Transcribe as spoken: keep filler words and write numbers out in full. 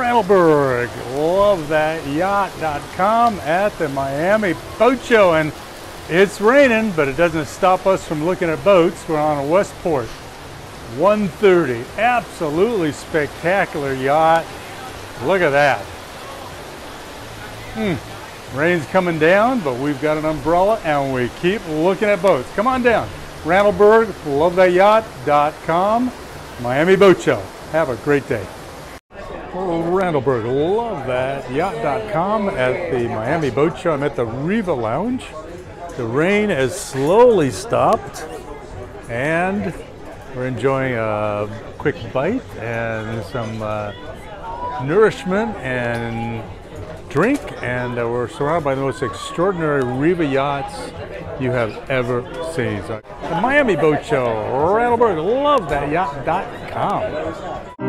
Randall Burg, love that yacht dot com at the Miami Boat Show. And it's raining, but it doesn't stop us from looking at boats. We're on a Westport one thirty. Absolutely spectacular yacht. Look at that. Hmm. Rain's coming down, but we've got an umbrella and we keep looking at boats. Come on down. Randall Burg, love that yacht dot com, Miami Boat Show. Have a great day. Randall Burg, love that yacht dot com at the Miami Boat Show. I'm at the Riva Lounge. The rain has slowly stopped and we're enjoying a quick bite and some uh, nourishment and drink, and uh, we're surrounded by the most extraordinary Riva yachts you have ever seen. So, the Miami Boat Show, Randall Burg, love that yacht dot com.